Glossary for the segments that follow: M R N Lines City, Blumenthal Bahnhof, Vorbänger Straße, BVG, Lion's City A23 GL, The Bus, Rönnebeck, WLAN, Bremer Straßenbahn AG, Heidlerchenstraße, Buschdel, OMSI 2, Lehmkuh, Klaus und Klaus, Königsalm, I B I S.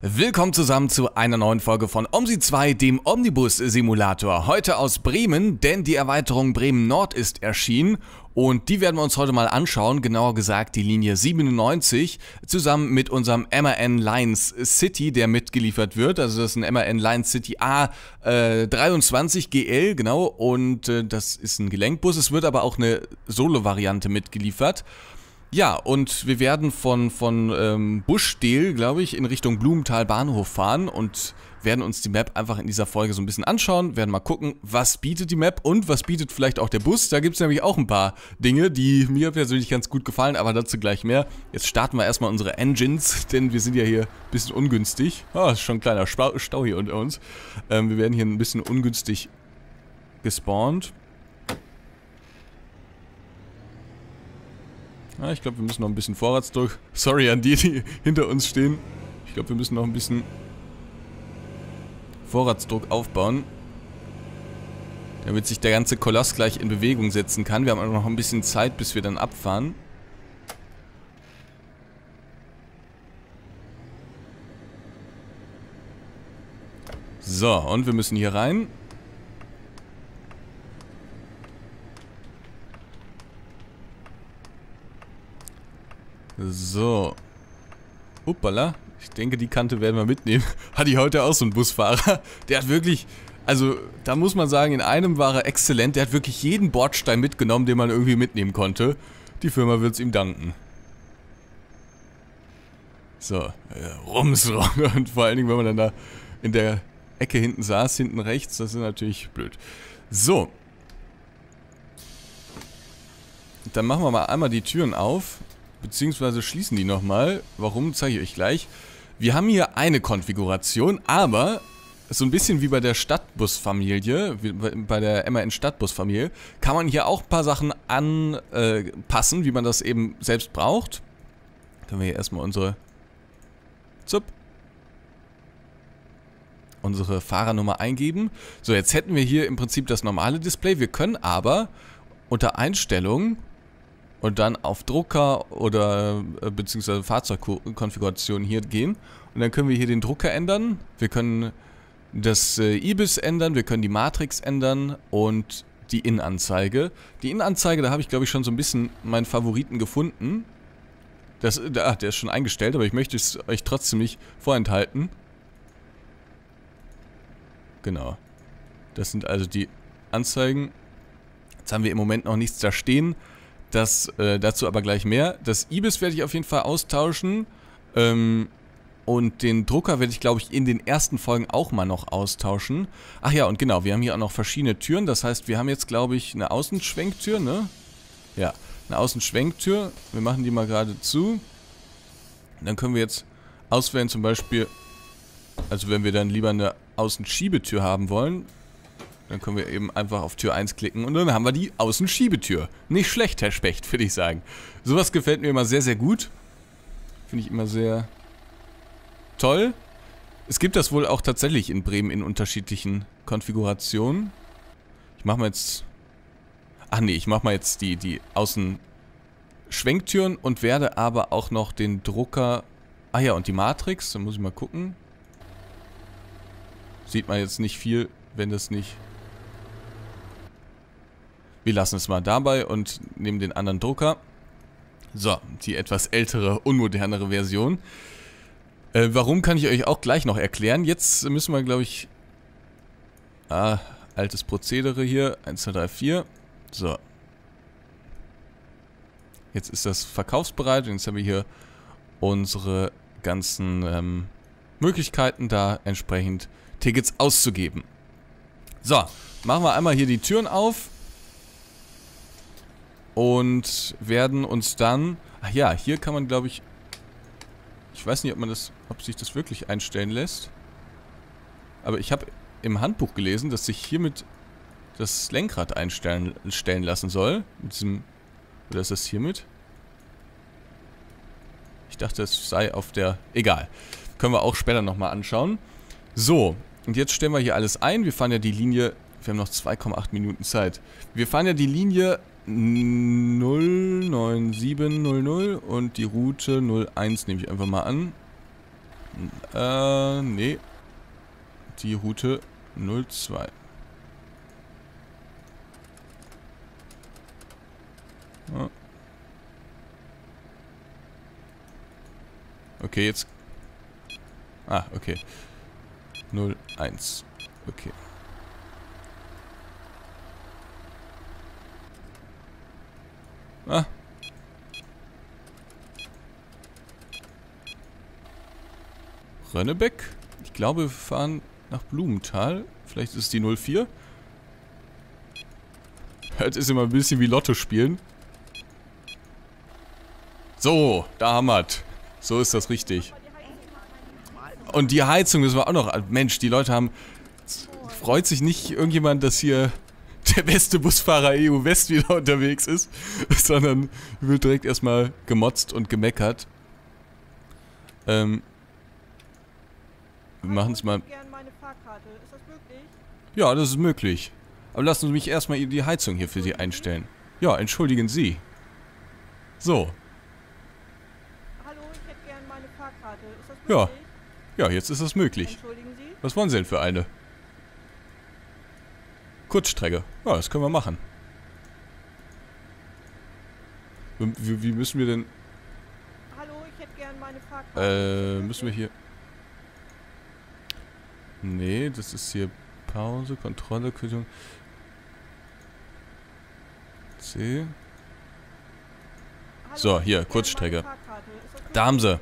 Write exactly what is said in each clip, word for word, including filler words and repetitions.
Willkommen zusammen zu einer neuen Folge von OMSI zwei, dem Omnibus-Simulator. Heute aus Bremen, denn die Erweiterung Bremen-Nord ist erschienen und die werden wir uns heute mal anschauen, genauer gesagt die Linie siebenundneunzig, zusammen mit unserem M R N Lines City, der mitgeliefert wird. Also das ist ein M R N Lines City A dreiundzwanzig G L, genau, und äh, das ist ein Gelenkbus. Es wird aber auch eine Solo-Variante mitgeliefert. Ja, und wir werden von, von ähm, Buschdel, glaube ich, in Richtung Blumenthal Bahnhof fahren und werden uns die Map einfach in dieser Folge so ein bisschen anschauen, werden mal gucken, was bietet die Map und was bietet vielleicht auch der Bus. Da gibt es nämlich auch ein paar Dinge, die mir persönlich ganz gut gefallen, aber dazu gleich mehr. Jetzt starten wir erstmal unsere Engines, denn wir sind ja hier ein bisschen ungünstig. Ah, ist schon ein kleiner Stau hier unter uns. Ähm, wir werden hier ein bisschen ungünstig gespawnt. Ah, ich glaube, wir müssen noch ein bisschen Vorratsdruck. Sorry an die, die hinter uns stehen. Ich glaube, wir müssen noch ein bisschen Vorratsdruck aufbauen, damit sich der ganze Koloss gleich in Bewegung setzen kann. Wir haben auch noch ein bisschen Zeit, bis wir dann abfahren. So, und wir müssen hier rein. So. Uppala. Ich denke, die Kante werden wir mitnehmen. Hatte ich heute auch so einen Busfahrer. Der hat wirklich, also da muss man sagen, in einem war er exzellent. Der hat wirklich jeden Bordstein mitgenommen, den man irgendwie mitnehmen konnte. Die Firma wird es ihm danken. So. Äh, rums, rum. Und vor allen Dingen, wenn man dann da in der Ecke hinten saß, hinten rechts, das ist natürlich blöd. So. Dann machen wir mal einmal die Türen auf. Beziehungsweise schließen die nochmal. Warum, zeige ich euch gleich. Wir haben hier eine Konfiguration, aber so ein bisschen wie bei der Stadtbusfamilie, bei der M R N Stadtbusfamilie, kann man hier auch ein paar Sachen anpassen, äh, wie man das eben selbst braucht. Können wir hier erstmal unsere Zup. unsere Fahrernummer eingeben. So, jetzt hätten wir hier im Prinzip das normale Display. Wir können aber unter Einstellungen und dann auf Drucker oder äh, beziehungsweise Fahrzeugkonfiguration hier gehen. Und dann können wir hier den Drucker ändern. Wir können das äh, I B I S ändern, wir können die Matrix ändern und die Innenanzeige. Die Innenanzeige, da habe ich glaube ich schon so ein bisschen meinen Favoriten gefunden. Das, da, der ist schon eingestellt, aber ich möchte es euch trotzdem nicht vorenthalten. Genau. Das sind also die Anzeigen. Jetzt haben wir im Moment noch nichts da stehen. Das, äh, dazu aber gleich mehr. Das I B I S werde ich auf jeden Fall austauschen. Ähm, und den Drucker werde ich, glaube ich, in den ersten Folgen auch mal noch austauschen. Ach ja, und genau, wir haben hier auch noch verschiedene Türen. Das heißt, wir haben jetzt, glaube ich, eine Außenschwenktür, ne? Ja, eine Außenschwenktür. Wir machen die mal gerade zu. Und dann können wir jetzt auswählen, zum Beispiel, also wenn wir dann lieber eine Außenschiebetür haben wollen, dann können wir eben einfach auf Tür eins klicken und dann haben wir die Außenschiebetür. Nicht schlecht, Herr Specht, würde ich sagen. Sowas gefällt mir immer sehr, sehr gut. Finde ich immer sehr toll. Es gibt das wohl auch tatsächlich in Bremen in unterschiedlichen Konfigurationen. Ich mache mal jetzt... Ach nee, ich mache mal jetzt die, die Außenschwenktüren und werde aber auch noch den Drucker... Ah ja, und die Matrix, da muss ich mal gucken. Sieht man jetzt nicht viel, wenn das nicht... Wir lassen es mal dabei und nehmen den anderen Drucker. So, die etwas ältere, unmodernere Version. Äh, warum, kann ich euch auch gleich noch erklären. Jetzt müssen wir, glaube ich... Ah, altes Prozedere hier. eins, zwei, drei, vier. So. Jetzt ist das verkaufsbereit und jetzt haben wir hier unsere ganzen ähm, Möglichkeiten, da entsprechend Tickets auszugeben. So, machen wir einmal hier die Türen auf. Und werden uns dann... Ach ja, hier kann man, glaube ich... Ich weiß nicht, ob man das, ob sich das wirklich einstellen lässt. Aber ich habe im Handbuch gelesen, dass sich hiermit das Lenkrad einstellen stellen lassen soll. Mit diesem... Oder ist das hiermit? Ich dachte, es sei auf der... Egal. Können wir auch später nochmal anschauen. So, und jetzt stellen wir hier alles ein. Wir fahren ja die Linie... Wir haben noch zwei Komma acht Minuten Zeit. Wir fahren ja die Linie... null neun sieben null null und die Route null eins nehme ich einfach mal an. Äh, nee. Die Route null zwei. Ah. Okay, jetzt... Ah, okay. null eins. Okay. Ah. Rönnebeck? Ich glaube, wir fahren nach Blumenthal. Vielleicht ist es die null vier. Das ist immer ein bisschen wie Lotto spielen. So, da haben wir's. So ist das richtig. Und die Heizung müssen wir auch noch... Mensch, die Leute haben... Freut sich nicht irgendjemand, dass hier der beste Busfahrer E U West wieder unterwegs ist, sondern wird direkt erstmal gemotzt und gemeckert. Ähm... Wir machen es mal. Ja, das ist möglich. Aber lassen Sie mich erstmal die Heizung hier für Sie einstellen. Ja, entschuldigen Sie. So. Hallo, ich hätte gerne meine Fahrkarte. Ist das möglich? Ja. Ja, jetzt ist das möglich. Entschuldigen Sie? Was wollen Sie denn für eine? Kurzstrecke. Ja, das können wir machen. Wie, wie müssen wir denn. Hallo, ich hätte gerne meine Fahrkarte. Äh, müssen wir hier. Nee, das ist hier Pause, Kontrolle, Kürzung. C. So, hier, Kurzstrecke. Da haben sie.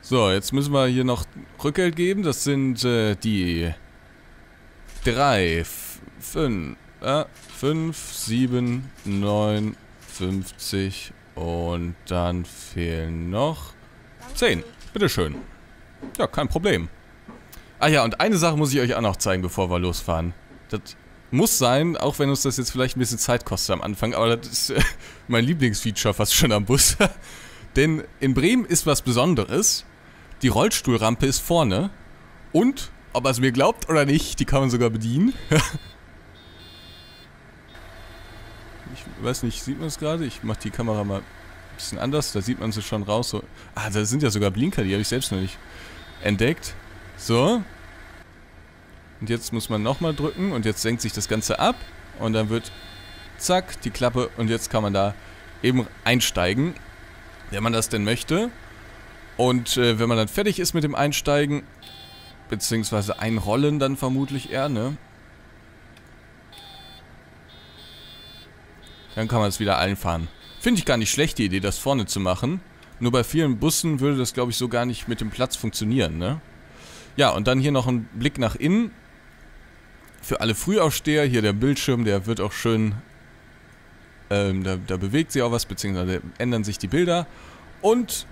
So, jetzt müssen wir hier noch Rückgeld geben. Das sind äh, die drei, fünf, sieben, neun, fünfzig und dann fehlen noch zehn. Bitteschön. Ja, kein Problem. Ah ja, und eine Sache muss ich euch auch noch zeigen, bevor wir losfahren. Das muss sein, auch wenn uns das jetzt vielleicht ein bisschen Zeit kostet am Anfang, aber das ist äh, mein Lieblingsfeature fast schon am Bus. Denn in Bremen ist was Besonderes. Die Rollstuhlrampe ist vorne. Und, ob er es mir glaubt oder nicht, die kann man sogar bedienen. Ich weiß nicht, sieht man es gerade? Ich mache die Kamera mal ein bisschen anders, da sieht man sie schon raus. So. Ah, da sind ja sogar Blinker, die habe ich selbst noch nicht entdeckt. So. Und jetzt muss man nochmal drücken und jetzt senkt sich das Ganze ab und dann wird zack, die Klappe und jetzt kann man da eben einsteigen, wenn man das denn möchte. Und äh, wenn man dann fertig ist mit dem Einsteigen, beziehungsweise einrollen dann vermutlich eher, ne? Dann kann man es wieder einfahren. Finde ich gar nicht schlecht, die Idee, das vorne zu machen. Nur bei vielen Bussen würde das, glaube ich, so gar nicht mit dem Platz funktionieren, ne? Ja, und dann hier noch ein Blick nach innen. Für alle Frühaufsteher, hier der Bildschirm, der wird auch schön, ähm, da, da bewegt sich auch was, beziehungsweise ändern sich die Bilder. Und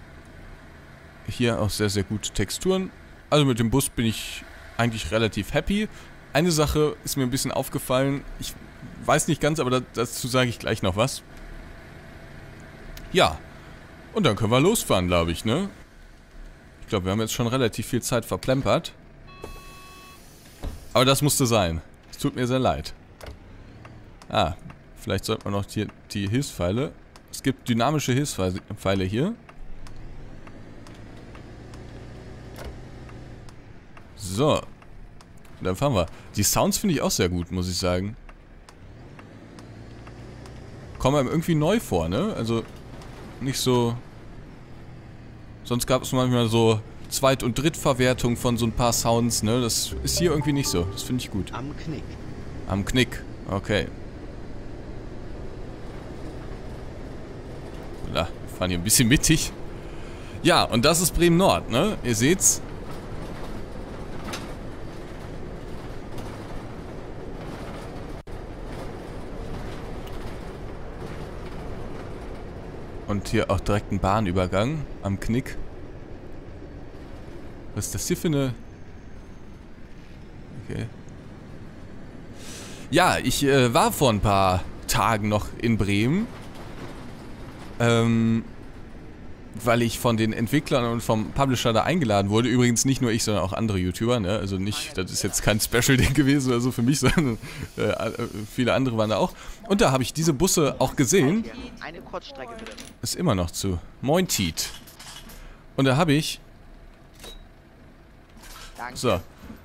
hier auch sehr, sehr gute Texturen. Also mit dem Bus bin ich eigentlich relativ happy. Eine Sache ist mir ein bisschen aufgefallen, ich weiß nicht ganz, aber da, dazu sage ich gleich noch was. Ja, und dann können wir losfahren, glaube ich, ne? Ich glaube, wir haben jetzt schon relativ viel Zeit verplempert. Aber das musste sein. Es tut mir sehr leid. Ah, vielleicht sollte man noch die, die Hilfspfeile. Es gibt dynamische Hilfspfeile hier. So. Dann fahren wir. Die Sounds finde ich auch sehr gut, muss ich sagen. Kommen einem irgendwie neu vor, ne? Also nicht so... Sonst gab es manchmal so Zweit- und Drittverwertung von so ein paar Sounds, ne? Das ist hier irgendwie nicht so. Das finde ich gut. Am Knick. Am Knick, okay. Na, wir fahren hier ein bisschen mittig. Ja, und das ist Bremen-Nord, ne? Ihr seht's. Und hier auch direkt ein Bahnübergang am Knick. Was ist das hier für eine... Okay. Ja, ich äh, war vor ein paar Tagen noch in Bremen. Ähm, weil ich von den Entwicklern und vom Publisher da eingeladen wurde. Übrigens nicht nur ich, sondern auch andere YouTuber. Ne? Also nicht, das ist jetzt kein Special-Ding gewesen oder so für mich, sondern äh, viele andere waren da auch. Und da habe ich diese Busse auch gesehen. Eine Kurzstrecke bitte. Ist immer noch zu. Moin Tiet. Und da habe ich Danke. So,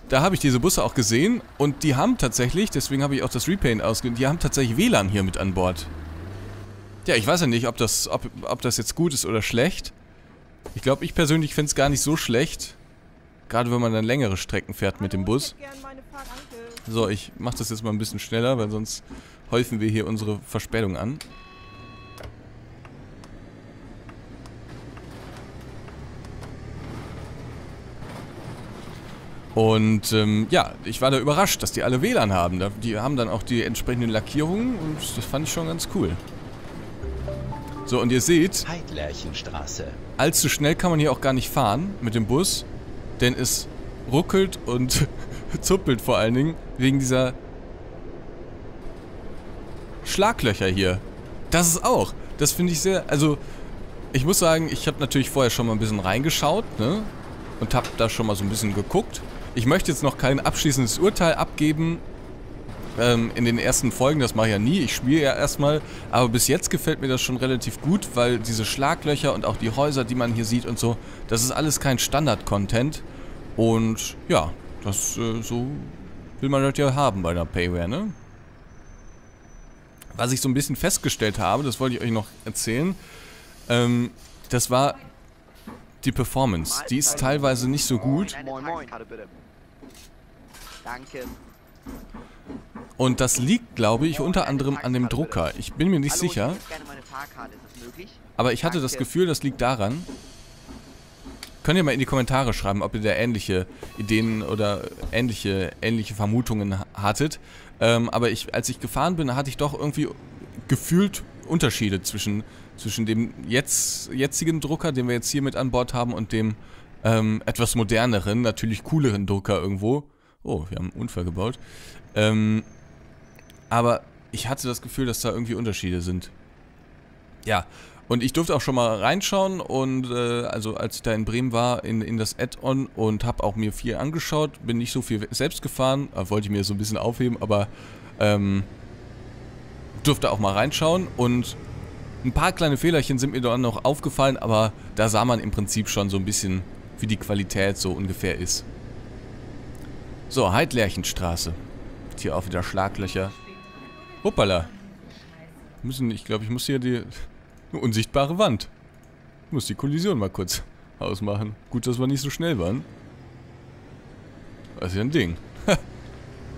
da habe ich diese Busse auch gesehen und die haben tatsächlich, deswegen habe ich auch das Repaint ausgegeben, die haben tatsächlich W LAN hier mit an Bord. Ja, ich weiß ja nicht, ob das, ob, ob das jetzt gut ist oder schlecht. Ich glaube, ich persönlich finde es gar nicht so schlecht. Gerade wenn man dann längere Strecken fährt mit dem Bus. So, ich mache das jetzt mal ein bisschen schneller, weil sonst häufen wir hier unsere Verspätung an. Und ähm, ja, ich war da überrascht, dass die alle W LAN haben. Die haben dann auch die entsprechenden Lackierungen und das fand ich schon ganz cool. So, und ihr seht, Heidlerchenstraße. Allzu schnell kann man hier auch gar nicht fahren mit dem Bus, denn es ruckelt und zuppelt vor allen Dingen wegen dieser Schlaglöcher hier. Das ist auch, das finde ich sehr, also ich muss sagen, ich habe natürlich vorher schon mal ein bisschen reingeschaut, ne, und habe da schon mal so ein bisschen geguckt. Ich möchte jetzt noch kein abschließendes Urteil abgeben. In den ersten Folgen, das mache ich ja nie, ich spiele ja erstmal, aber bis jetzt gefällt mir das schon relativ gut, weil diese Schlaglöcher und auch die Häuser, die man hier sieht und so, das ist alles kein Standard-Content und ja, das äh, so will man das ja haben bei der Payware, ne? Was ich so ein bisschen festgestellt habe, das wollte ich euch noch erzählen, ähm, das war die Performance, die ist teilweise nicht so gut. Danke. Und das liegt, glaube ich, unter anderem an dem Drucker. Ich bin mir nicht sicher. Aber ich hatte das Gefühl, das liegt daran. Könnt ihr mal in die Kommentare schreiben, ob ihr da ähnliche Ideen oder ähnliche, ähnliche Vermutungen hattet. Ähm, aber ich, als ich gefahren bin, hatte ich doch irgendwie gefühlt Unterschiede zwischen, zwischen dem jetzt, jetzigen Drucker, den wir jetzt hier mit an Bord haben, und dem ähm, etwas moderneren, natürlich cooleren Drucker irgendwo. Oh, wir haben einen Unfall gebaut. Ähm, aber ich hatte das Gefühl, dass da irgendwie Unterschiede sind. Ja, und ich durfte auch schon mal reinschauen und äh, also als ich da in Bremen war, in, in das Add-on und habe auch mir viel angeschaut, bin nicht so viel selbst gefahren, wollte ich mir so ein bisschen aufheben, aber ähm, durfte auch mal reinschauen und ein paar kleine Fehlerchen sind mir dann noch aufgefallen, aber da sah man im Prinzip schon so ein bisschen, wie die Qualität so ungefähr ist. So, Heidlerchenstraße. Hier auch wieder Schlaglöcher. Hoppala. Müssen, ich glaube, ich muss hier die unsichtbare Wand. Ich muss die Kollision mal kurz ausmachen. Gut, dass wir nicht so schnell waren. Das ist ja ein Ding.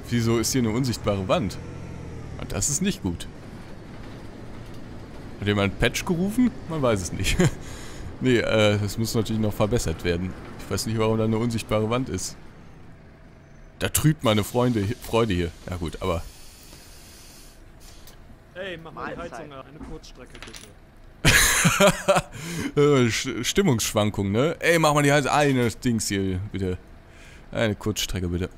Wieso ist hier eine unsichtbare Wand? Das ist nicht gut. Hat jemand einen Patch gerufen? Man weiß es nicht. Nee, äh, das muss natürlich noch verbessert werden. Ich weiß nicht, warum da eine unsichtbare Wand ist. Da trübt meine Freunde, Freude hier. Ja gut, aber... Ey, mach mal die Heizung an, eine Kurzstrecke bitte. Stimmungsschwankung, ne? Ey, mach mal die Heizung, eine Dings hier, bitte. Eine Kurzstrecke, bitte.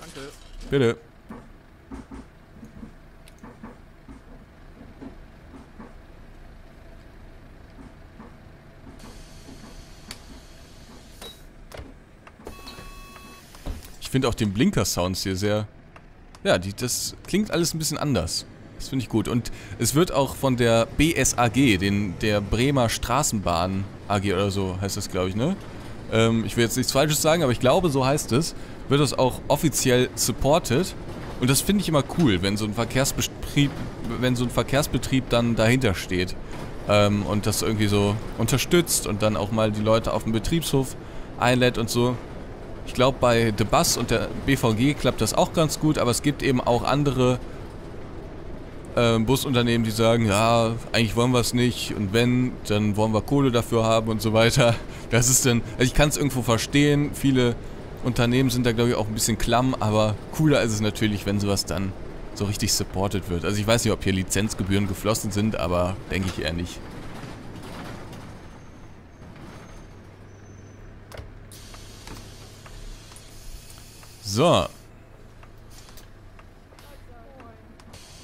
Danke. Bitte. Ich finde auch den Blinker-Sounds hier sehr... Ja, die, das klingt alles ein bisschen anders. Das finde ich gut. Und es wird auch von der B S A G, den, der Bremer Straßenbahn A G oder so heißt das, glaube ich, ne? Ähm, ich will jetzt nichts Falsches sagen, aber ich glaube, so heißt es. Wird das auch offiziell supported. Und das finde ich immer cool, wenn so ein Verkehrsbetrieb, wenn so ein Verkehrsbetrieb dann dahinter steht. Ähm, und das irgendwie so unterstützt und dann auch mal die Leute auf den Betriebshof einlädt und so. Ich glaube, bei The Bus und der B V G klappt das auch ganz gut, aber es gibt eben auch andere äh, Busunternehmen, die sagen, ja, eigentlich wollen wir es nicht und wenn, dann wollen wir Kohle dafür haben und so weiter. Das ist dann, also ich kann es irgendwo verstehen, viele Unternehmen sind da, glaube ich, auch ein bisschen klamm, aber cooler ist es natürlich, wenn sowas dann so richtig supported wird. Also ich weiß nicht, ob hier Lizenzgebühren geflossen sind, aber denke ich eher nicht. So.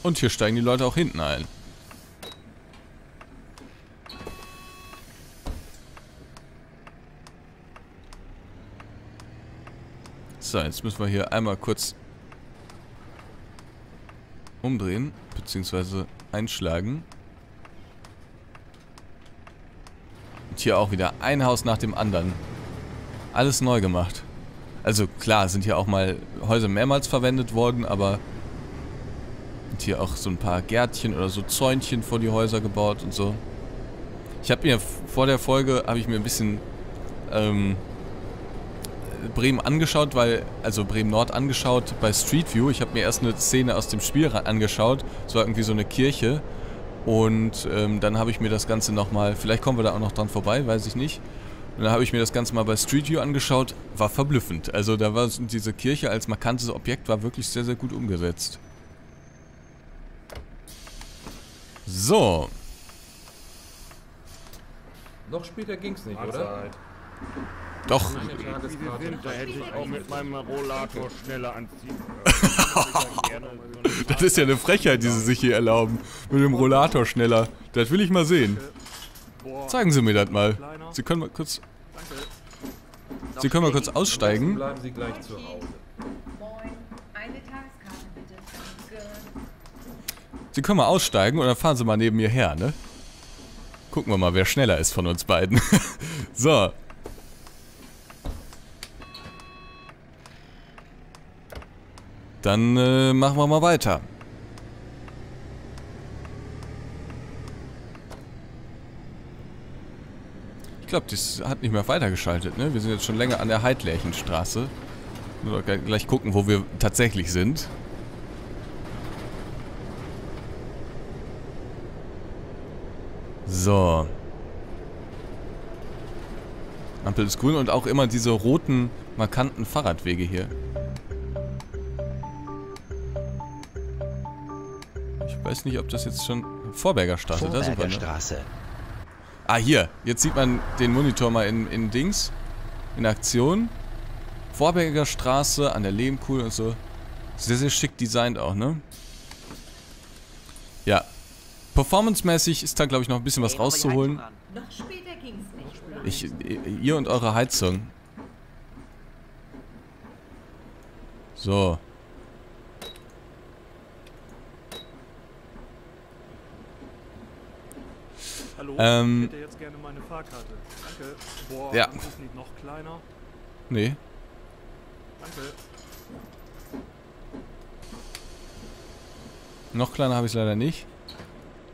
Und hier steigen die Leute auch hinten ein. So, jetzt müssen wir hier einmal kurz umdrehen, beziehungsweise einschlagen. Und hier auch wieder ein Haus nach dem anderen. Alles neu gemacht. Also klar, sind hier auch mal Häuser mehrmals verwendet worden, aber und hier auch so ein paar Gärtchen oder so Zäunchen vor die Häuser gebaut und so. Ich habe mir vor der Folge, habe ich mir ein bisschen ähm, Bremen angeschaut, weil, also Bremen Nord angeschaut bei Street View. Ich habe mir erst eine Szene aus dem Spiel angeschaut, es war irgendwie so eine Kirche. Und ähm, dann habe ich mir das Ganze nochmal, vielleicht kommen wir da auch noch dran vorbei, weiß ich nicht. Und dann habe ich mir das Ganze mal bei Street View angeschaut, war verblüffend. Also da war diese Kirche als markantes Objekt, war wirklich sehr, sehr gut umgesetzt. So. Noch später ging's nicht, Mahlzeit. Oder? Doch. Da hätte ich auch mit meinem Rollator schneller anziehen können. Das ist ja eine Frechheit, die sie sich hier erlauben. Mit dem Rollator schneller. Das will ich mal sehen. Zeigen Sie mir das mal. Sie können mal kurz... Sie können mal kurz aussteigen. Bleiben Sie gleich zu Hause. Sie können mal aussteigen und dann fahren Sie mal neben mir her, ne? Gucken wir mal, wer schneller ist von uns beiden. So. Dann äh, machen wir mal weiter. Ich glaube, das hat nicht mehr weitergeschaltet, ne? Wir sind jetzt schon länger an der Heidlerchenstraße. Nur gleich gucken, wo wir tatsächlich sind. So. Ampel ist grün und auch immer diese roten, markanten Fahrradwege hier. Ich weiß nicht, ob das jetzt schon... Vorbänger Straße, da sind wir. Straße. Ah, hier. Jetzt sieht man den Monitor mal in, in Dings. In Aktion. Vorbänger Straße an der Lehmkuh und so. Sehr, sehr schick designt auch, ne? Ja. Performancemäßig ist da, glaube ich, noch ein bisschen was rauszuholen. Ich, ihr und eure Heizung. So. Hallo, ähm, ich hätte jetzt gerne meine Fahrkarte. Danke. Boah, ja. Das liegt noch kleiner. Nee. Danke. Noch kleiner habe ich es leider nicht.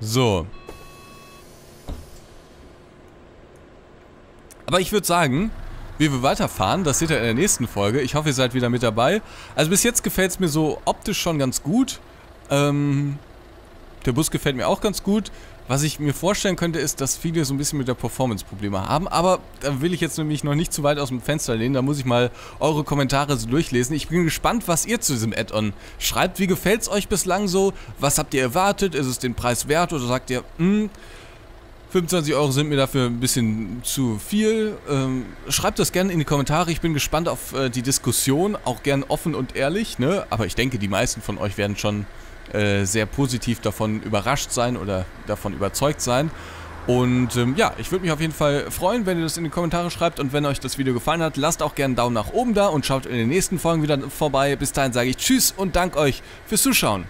So. Aber ich würde sagen, wie wir weiterfahren, das seht ihr in der nächsten Folge. Ich hoffe, ihr seid wieder mit dabei. Also bis jetzt gefällt es mir so optisch schon ganz gut. Ähm, der Bus gefällt mir auch ganz gut. Was ich mir vorstellen könnte, ist, dass viele so ein bisschen mit der Performance Probleme haben. Aber da will ich jetzt nämlich noch nicht zu weit aus dem Fenster lehnen. Da muss ich mal eure Kommentare so durchlesen. Ich bin gespannt, was ihr zu diesem Add-on schreibt. Wie gefällt es euch bislang so? Was habt ihr erwartet? Ist es den Preis wert? Oder sagt ihr, mh, fünfundzwanzig Euro sind mir dafür ein bisschen zu viel? Ähm, schreibt das gerne in die Kommentare. Ich bin gespannt auf äh, die Diskussion. Auch gern offen und ehrlich, ne? Aber ich denke, die meisten von euch werden schon... sehr positiv davon überrascht sein oder davon überzeugt sein. Und ähm, ja, ich würde mich auf jeden Fall freuen, wenn ihr das in die Kommentare schreibt. Und wenn euch das Video gefallen hat, lasst auch gerne einen Daumen nach oben da und schaut in den nächsten Folgen wieder vorbei. Bis dahin sage ich Tschüss und danke euch fürs Zuschauen.